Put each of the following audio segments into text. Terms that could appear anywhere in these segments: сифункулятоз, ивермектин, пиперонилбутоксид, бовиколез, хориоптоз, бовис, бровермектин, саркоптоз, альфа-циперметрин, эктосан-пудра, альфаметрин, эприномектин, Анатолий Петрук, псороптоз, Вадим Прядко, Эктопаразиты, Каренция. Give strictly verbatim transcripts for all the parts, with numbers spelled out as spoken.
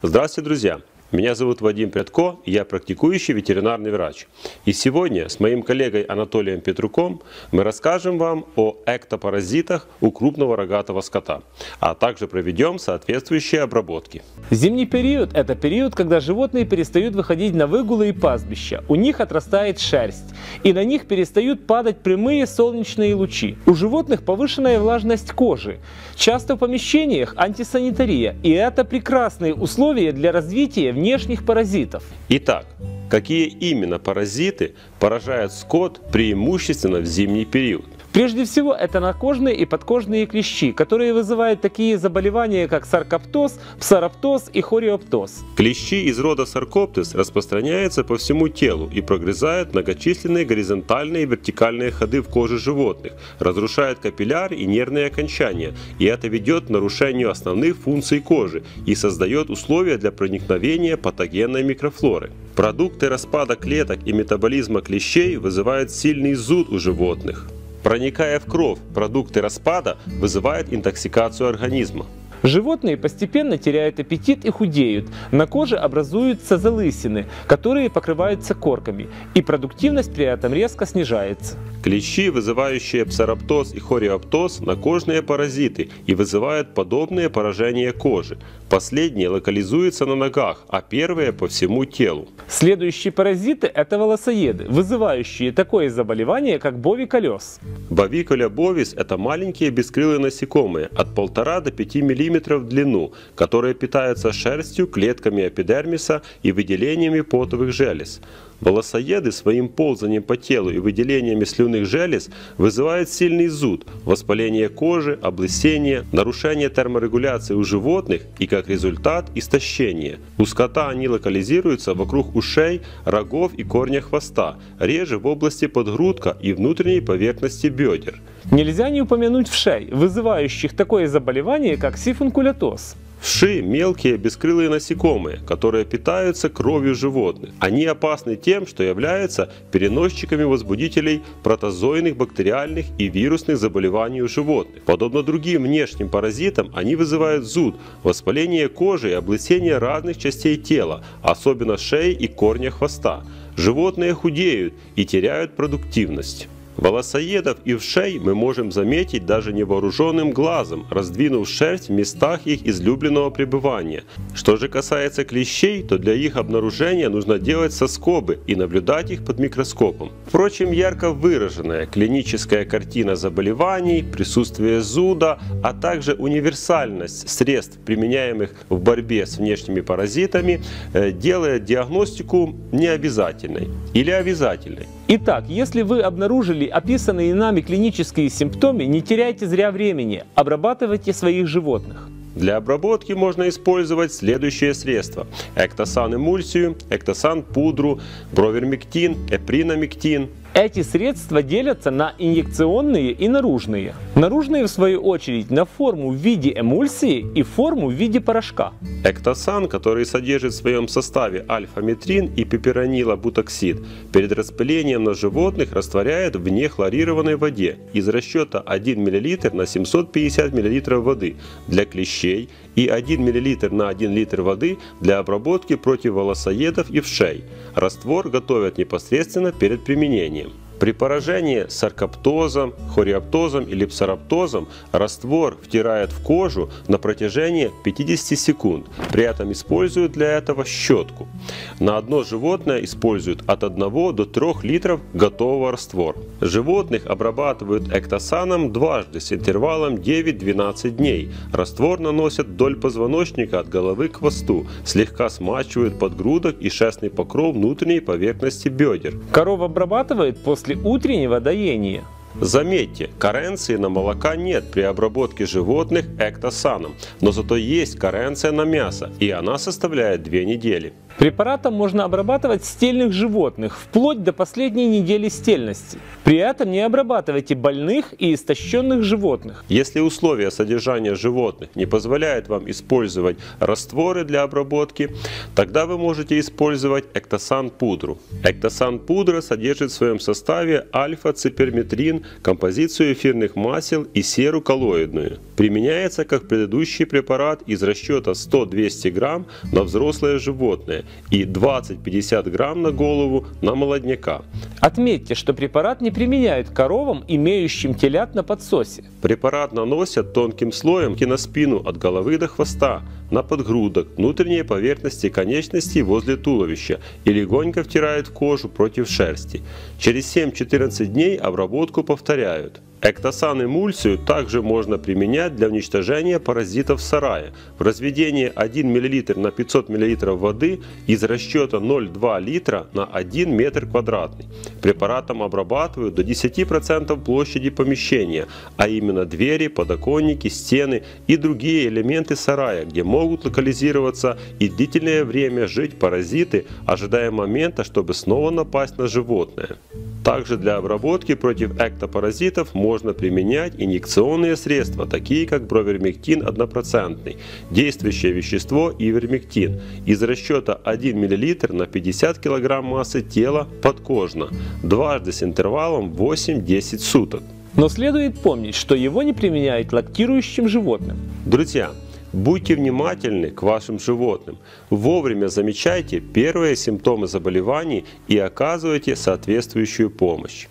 Здравствуйте, друзья! Меня зовут Вадим Прядко, я практикующий ветеринарный врач. И сегодня с моим коллегой Анатолием Петруком мы расскажем вам о эктопаразитах у крупного рогатого скота, а также проведем соответствующие обработки. Зимний период – это период, когда животные перестают выходить на выгулы и пастбища, у них отрастает шерсть, и на них перестают падать прямые солнечные лучи. У животных повышенная влажность кожи, часто в помещениях антисанитария, и это прекрасные условия для развития внешних паразитов. Итак, какие именно паразиты поражают скот преимущественно в зимний период? Прежде всего, это накожные и подкожные клещи, которые вызывают такие заболевания, как саркоптоз, псороптоз и хориоптоз. Клещи из рода саркоптоз распространяются по всему телу и прогрызают многочисленные горизонтальные и вертикальные ходы в коже животных, разрушают капилляры и нервные окончания, и это ведет к нарушению основных функций кожи и создает условия для проникновения патогенной микрофлоры. Продукты распада клеток и метаболизма клещей вызывают сильный зуд у животных. Проникая в кровь, продукты распада вызывают интоксикацию организма. Животные постепенно теряют аппетит и худеют, на коже образуются залысины, которые покрываются корками, и продуктивность при этом резко снижается. Клещи, вызывающие псороптоз и хориоптоз, накожные паразиты и вызывают подобные поражения кожи. Последние локализуются на ногах, а первые по всему телу. Следующие паразиты – это волосоеды, вызывающие такое заболевание, как бовиколез. Бовиколя бовис – это маленькие бескрылые насекомые от полутора до пяти миллиметров в длину, которые питаются шерстью, клетками эпидермиса и выделениями потовых желез. Волосоеды своим ползанием по телу и выделениями слюнных желез вызывают сильный зуд, воспаление кожи, облысение, нарушение терморегуляции у животных и, как результат, истощение. У скота они локализируются вокруг ушей, рогов и корня хвоста, реже в области подгрудка и внутренней поверхности бедер. Нельзя не упомянуть вшей, вызывающих такое заболевание, как сифункулятоз. Вши – мелкие бескрылые насекомые, которые питаются кровью животных. Они опасны тем, что являются переносчиками возбудителей протозойных, бактериальных и вирусных заболеваний у животных. Подобно другим внешним паразитам, они вызывают зуд, воспаление кожи и облысение разных частей тела, особенно шеи и корня хвоста. Животные худеют и теряют продуктивность. Волосоедов и вшей мы можем заметить даже невооруженным глазом, раздвинув шерсть в местах их излюбленного пребывания. Что же касается клещей, то для их обнаружения нужно делать соскобы и наблюдать их под микроскопом. Впрочем, ярко выраженная клиническая картина заболеваний, присутствие зуда, а также универсальность средств, применяемых в борьбе с внешними паразитами, делает диагностику необязательной или обязательной. Итак, если вы обнаружили описанные нами клинические симптомы, не теряйте зря времени, обрабатывайте своих животных. Для обработки можно использовать следующие средства: эктосан-эмульсию, эктосан-пудру, бровермектин, эприномектин. Эти средства делятся на инъекционные и наружные. Наружные, в свою очередь, на форму в виде эмульсии и форму в виде порошка. Эктосан, который содержит в своем составе альфаметрин и пиперонилбутоксид, перед распылением на животных растворяет в нехлорированной воде из расчета один миллилитр на семьсот пятьдесят миллилитров воды для клещей и один миллилитр на один литр воды для обработки против волосоедов и вшей. Раствор готовят непосредственно перед применением. При поражении саркоптозом, хориоптозом или псороптозом раствор втирают в кожу на протяжении пятидесяти секунд, при этом используют для этого щетку. На одно животное используют от одного до трёх литров готового раствора. Животных обрабатывают эктосаном дважды с интервалом девять-двенадцать дней. Раствор наносят вдоль позвоночника от головы к хвосту, слегка смачивают подгрудок и шерстный покров внутренней поверхности бедер. Коров обрабатывает после утреннего доения. Заметьте, каренции на молока нет при обработке животных эктосаном, но зато есть каренция на мясо, и она составляет две недели. Препаратом можно обрабатывать стельных животных вплоть до последней недели стельности. При этом не обрабатывайте больных и истощенных животных. Если условия содержания животных не позволяют вам использовать растворы для обработки, тогда вы можете использовать эктосан-пудру. Эктосан-пудра содержит в своем составе альфа-циперметрин, композицию эфирных масел и серу коллоидную. Применяется как предыдущий препарат из расчета сто-двести грамм на взрослое животное и двадцать-пятьдесят грамм на голову на молодняка. Отметьте, что препарат не применяют коровам, имеющим телят на подсосе. Препарат наносят тонким слоем на спину от головы до хвоста, на подгрудок, внутренние поверхности конечностей возле туловища и легонько втирают в кожу против шерсти. Через семь-четырнадцать дней обработку повторяют. Эктосан-эмульсию также можно применять для уничтожения паразитов в сарае. В разведении один миллилитр на пятьсот миллилитров воды из расчета ноль целых две десятых литра на один метр квадратный. Препаратом обрабатывают до десяти процентов площади помещения, а именно двери, подоконники, стены и другие элементы сарая, где могут локализироваться и длительное время жить паразиты, ожидая момента, чтобы снова напасть на животное. Также для обработки против эктопаразитов можно применять инъекционные средства, такие как бровермектин однопроцентный, действующее вещество ивермектин, из расчета один миллилитр на пятьдесят килограмм массы тела подкожно, дважды с интервалом восемь-десять суток. Но следует помнить, что его не применяют лактирующим животным. Друзья, будьте внимательны к вашим животным, вовремя замечайте первые симптомы заболеваний и оказывайте соответствующую помощь.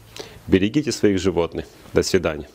Берегите своих животных. До свидания.